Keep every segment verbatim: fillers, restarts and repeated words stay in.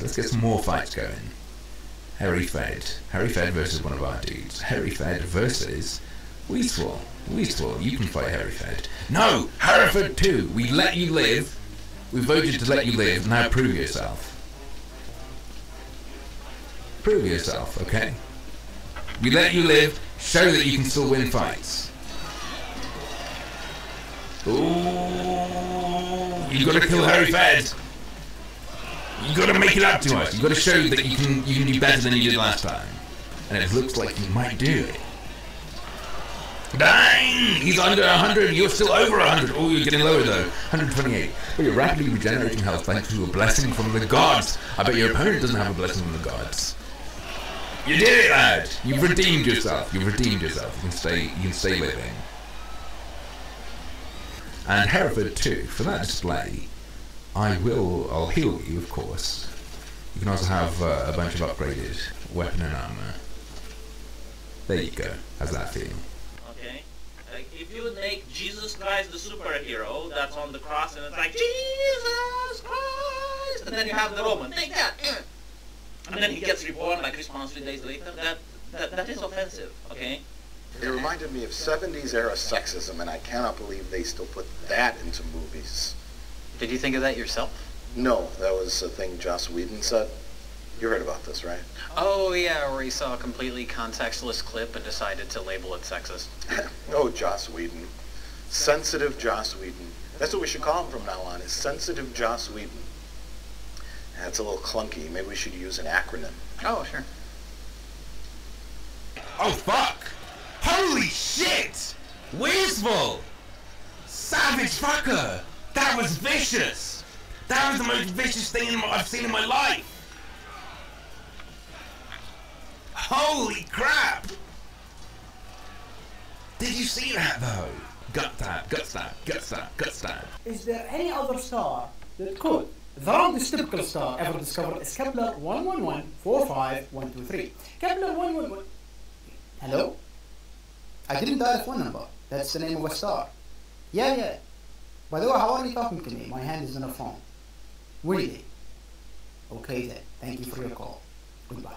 fights. Let's get some more fights going. Harry Fed. Harry Fed versus one of our dudes. Harry Fed versus Weasel. Weasel, you can fight Harry Fed. No! Hereford too! We let you live. We voted to let you live. Now prove yourself. Prove yourself, okay? We let you live. Show that you can still win fights. Ooh, you gotta kill Harry Fed. You gotta make it up to us. You gotta show that you can you can do better than you did last time. And it looks like you might do it. Dang! He's under one hundred, you're still over one hundred. Oh, you're getting lower though. one hundred twenty-eight. But you're rapidly regenerating health thanks to a blessing from the gods. I bet your opponent doesn't have a blessing from the gods. You did it, lad! You've redeemed yourself. You've redeemed yourself. You can stay, you can stay living. And Hereford too, for that display. I will, I'll heal you, of course. You can also have uh, a bunch of upgraded weapon and armor. There you go. How's that feel? Okay. Like, if you make Jesus Christ the superhero that's on the cross and it's like, Jesus Christ! And then you have the Roman, take that! And then he gets reborn like response three days later. That, that, that is offensive, okay? It reminded me of seventies era sexism, and I cannot believe they still put that into movies. Did you think of that yourself? No, that was a thing Joss Whedon said. You heard about this, right? Oh, yeah, where he saw a completely contextless clip and decided to label it sexist. Oh, Joss Whedon. Sensitive Joss Whedon. That's what we should call him from now on, is Sensitive Joss Whedon. That's a little clunky. Maybe we should use an acronym. Oh, sure. Oh, fuck! Holy shit! Weasel! Savage fucker! That was vicious! That was the most vicious thing in my, I've seen in my life! Holy crap! Did you see that though? Gut stab, gut stab, gut stab, gut stab. Is there any other star that could, the roundest typical star ever discovered is Kepler one one one four five one two three. Kepler one one one... Hello? I didn't dial a phone number. That's the name of a star. Yeah, yeah. By the way, how are you talking to me? My hand is on the phone. Really? Okay then. Thank you for your call. Goodbye.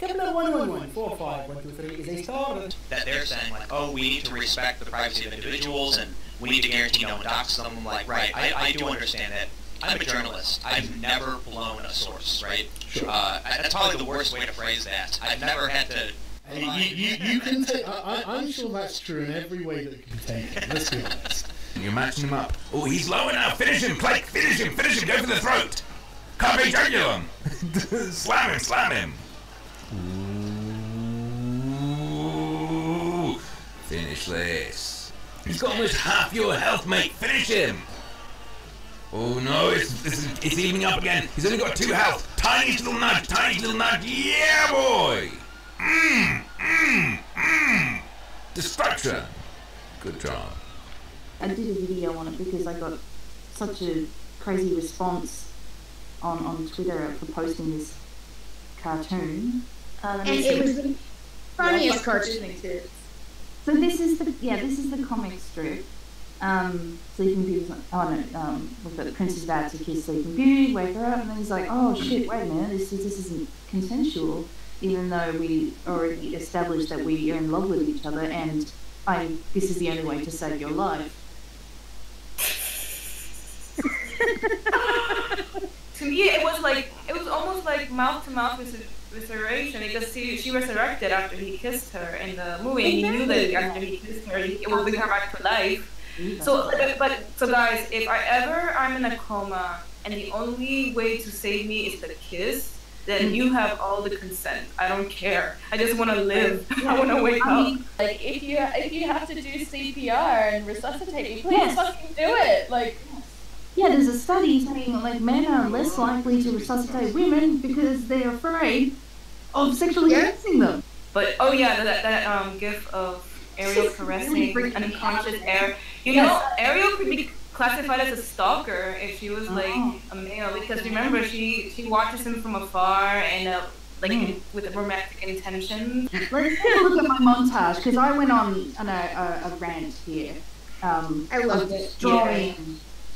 Kepler one one one four five one two three is a star that, that they're saying like, oh, we need to respect the privacy of individuals and we need to guarantee no one doxes them. I'm like, right, I, I do understand that. I'm a journalist. I've never blown a source, right? Sure. Uh, that's probably the worst way to phrase that. I've never had to... You, you, you can take, I, I'm sure that's true in every way that it can be taken, let's be honest. You're matching him up. Oh, he's low now, finish him, Blake, finish him, finish him, go for the throat! Can't be jugular him! Slam him, slam him! Ooh, finish this. He's got almost half your health, mate, finish him! Oh no, it's, it's, it's evening up again, he's only got two health! Tiny little nudge, tiny little nudge, yeah boy! Mmm! Mmm! Mmm! Destruction! Good job. I did a video on it because I got such a crazy response on, on Twitter for posting this cartoon. Um, and it was the funniest cartoon exists. So this is the, yeah, this is the comic strip. Um, Sleeping Beauty's like, oh no, um, look at the Prince is about to kiss Sleeping Beauty, wake her up, and then he's like, oh shit, wait a minute, this, is, this isn't consensual. Even though we already established that we are in love with each other, and I, this is the only way to save your life. To me, it was like it was almost like mouth-to-mouth resurrection because he, she resurrected after he kissed her in the movie, and he knew that after he kissed her, it will bring her back to life. So, but so guys, if I ever I'm in a coma, and the only way to save me is the kiss. Then you have all the consent. I don't care. I just want to live. Yeah. I want to wake I mean, up. Like if you if you have to do C P R and resuscitate me, please yes. fucking do it. Like yeah, there's a study saying like men are less likely to resuscitate women because they're afraid of sexually harassing them. But oh yeah, that that um gif of Ariel caressing really unconscious Ariel. You yes. know, Ariel could be classified as a stalker if she was like oh. a male because remember she she watches him from afar and uh, like mm. in, with romantic intentions. Let's take a look at my montage because I went on on a, a, a rant here. Um, I love drawing yeah.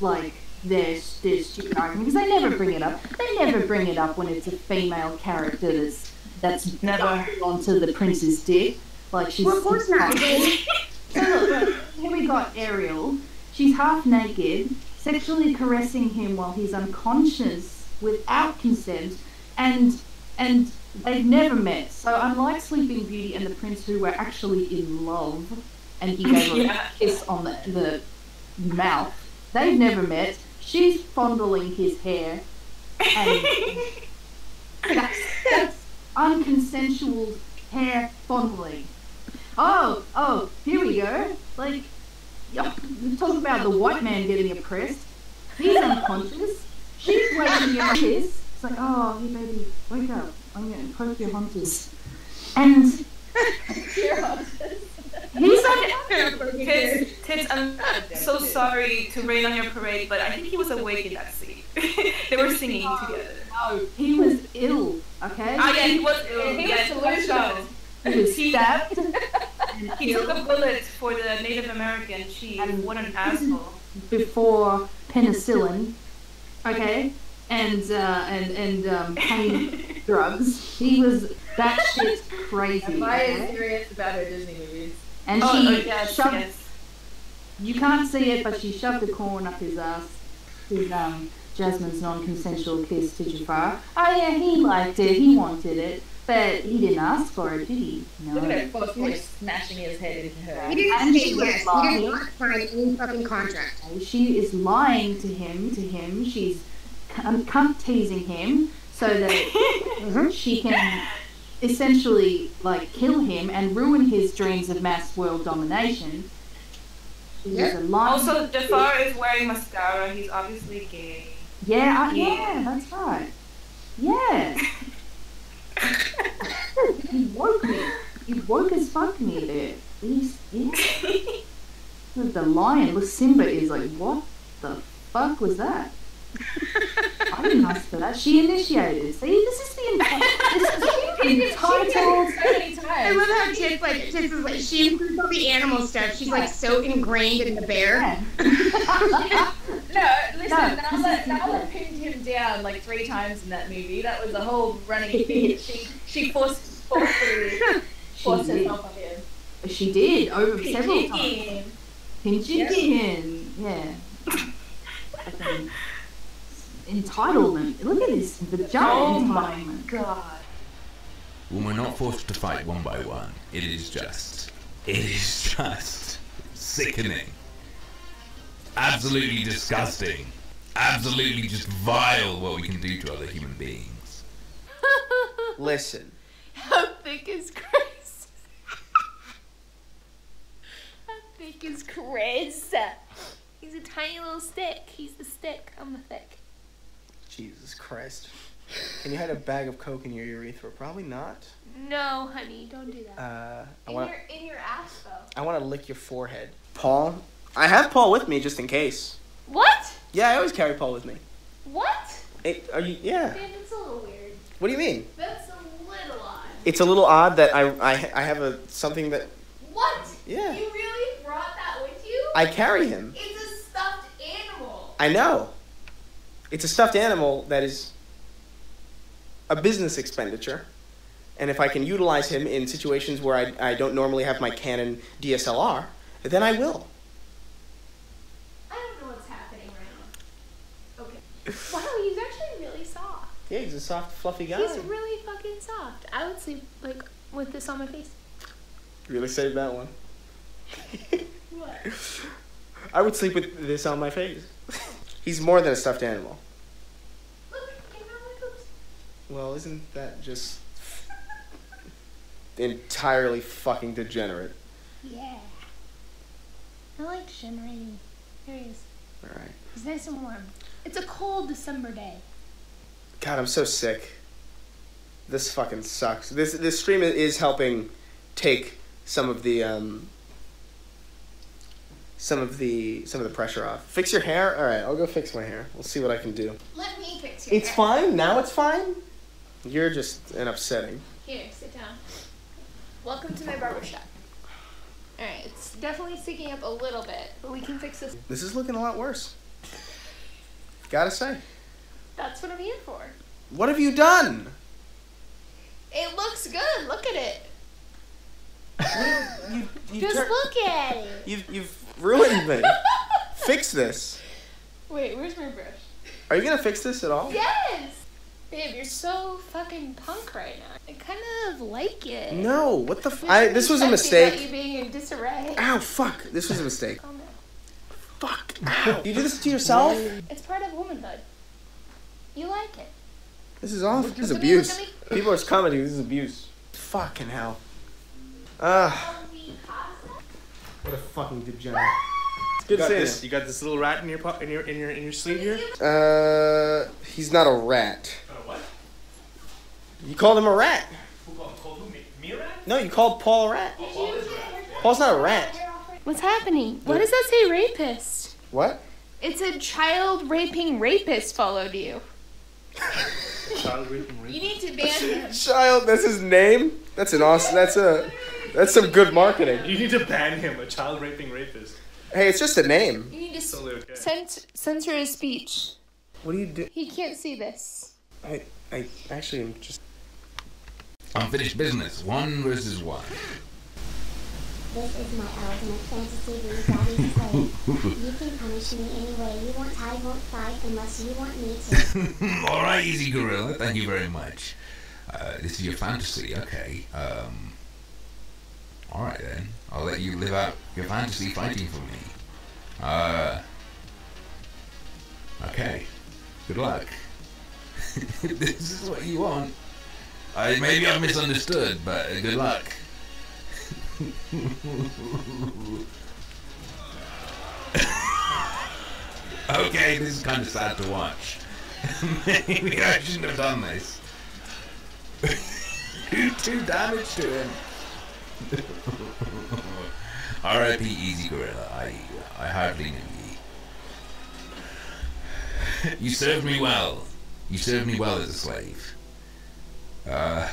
like this, this stupid argument, because they never bring it up. They never bring it up when it's a female character that's, that's never onto the prince's dick. Like she's, well, of course not. So look, here we got Ariel. She's half naked, sexually caressing him while he's unconscious without consent, and and they've never met. So unlike Sleeping Beauty and the prince, who were actually in love, and he gave her yeah. a kiss on the, the mouth, they've never met. She's fondling his hair, and that's, that's unconsensual hair fondling. Oh, oh, here we go. Like, we're talking about the white man getting oppressed. He's unconscious. She's waking him up. It's like, oh, hey baby, wake up. I'm going to poke your hunters. And... your hunters. He's like, Tits, I'm so sorry to rain on your parade, but I think he was awake in that scene. They were singing oh, together. No, he was ill, okay? Oh yeah, he was ill. He was delusional. He was stabbed. He took a bullet for the Native American. She, and what an asshole. Before penicillin, okay? And, uh, and, and, um, pain drugs. He was, that shit's crazy. Am I serious about her Disney movies? And oh, she oh, yes, shoved, yes. you can't see it, but she shoved a corn up his ass with um, Jasmine's non-consensual kiss to Jafar. Oh yeah, he liked it, he wanted it, but he didn't ask for it, did he? No. Look at her forcefully smashing his head into her. He didn't say yes, he didn't ask for an in fucking contract. She is lying to him, to him, she's cunt-teasing him so that she can... essentially, like, kill him and ruin his dreams of mass world domination. Yep. Also, Jafar is wearing mascara. He's obviously gay. Yeah, uh, yeah, that's right. Yeah. You woke me. You woke as fuck me there. He's, yeah. Look, the lion, look, Simba is like, what the fuck was that? I didn't ask for that. She initiated. See, this is the entire title. So many times. I love how Tits like Tits is like she includes all the animal stuff. She's like so ingrained in the bear. Yeah. No, listen, no, Nala, Nala pinned him down like three times in that movie. That was the whole running thing. She she forced forcefully forced herself on him. She did over Pinch several times. In. Pinch it in, yeah. Okay. Entitlement. Look at this vagina. Oh my god. When we're not forced to fight one by one, it is just, it is just sickening. Absolutely disgusting. Absolutely just vile what we can do to other human beings. Listen. How thick is Chris? How thick is Chris? He's a tiny little stick. He's the stick. I'm the thick. Jesus Christ. And you had a bag of coke in your urethra. Probably not. No, honey, don't do that. Uh, I in, wanna, your, in your ass, though. I want to lick your forehead. Paul? I have Paul with me, just in case. What? Yeah, I always carry Paul with me. What? It, are you, yeah. Damn, that's a little weird. What do you mean? That's a little odd. It's a little odd that I, I, I have a something that... What? Yeah. You really brought that with you? I carry him. It's a stuffed animal. I know. It's a stuffed animal that is a business expenditure, and if I can utilize him in situations where I, I don't normally have my Canon D S L R, then I will. I don't know what's happening right now. Okay. Wow, he's actually really soft. Yeah, he's a soft, fluffy guy. He's really fucking soft. I would sleep, like, with this on my face. You really saved that one. What? I would sleep with this on my face. He's more than a stuffed animal. Look, it came out of my boobs. Well, isn't that just entirely fucking degenerate? Yeah. I like Shinrin. There he is. All right. He's nice and warm. It's a cold December day. God, I'm so sick. This fucking sucks. This this stream is helping take some of the um. some of the some of the pressure off. Fix your hair? All right, I'll go fix my hair. We'll see what I can do. Let me fix your hair. It's fine? Now it's fine? You're just an upsetting. Here, sit down. Welcome to my barbershop. All right, it's definitely sticking up a little bit, but we can fix this. This is looking a lot worse. Gotta say. That's what I'm here for. What have you done? It looks good. Look at it. you, you Just look at it. You've, you've ruined me. Fix this. Wait, where's my brush? Are you gonna fix this at all? Yes! Babe, you're so fucking punk right now. I kind of like it. No, what the f- I, This was a mistake. About you being in disarray. Ow, fuck. This was a mistake. Oh, no. Fuck. Ow. You do this to yourself? It's part of womanhood. You like it. This is awful. This is abuse. Me, People are commenting. This is abuse. Fucking hell. Ah. What a fucking degenerate. It's good to see this. You got this little rat in your po in your in your in your sleeve here. Uh, he's not a rat. Uh, what? You called him a rat. Who called, called who? Me, me a rat? No, you called Paul a rat. Oh, Paul is a rat. Paul's not a rat. What's happening? What does that say, rapist? What? It said child raping rapist followed you. Child raping rapist. You need to ban him. Child, that's his name? That's an awesome, that's a, that's some good marketing. You need to ban him, a child raping rapist. Hey, it's just a name. You need to censor, censor his speech. What do you do? He can't see this. I, I actually am just... Unfinished business, one versus one. This is my ultimate fantasy where daddy says, you can punish me any way you want. I won't fight unless you want me to. All right, Easy Gorilla. Thank you very much. Uh, this is your fantasy, okay. Um, all right, then. I'll let you live out your fantasy fighting for me. Uh, okay. Good luck. This is what you want. I, maybe I've misunderstood, but good luck. Okay, this is kind of sad to watch. Maybe I shouldn't have done this. Do too damage to him. R I P Easy Gorilla, I, I hardly knew you. You served me well. You served me well as a slave. Uh...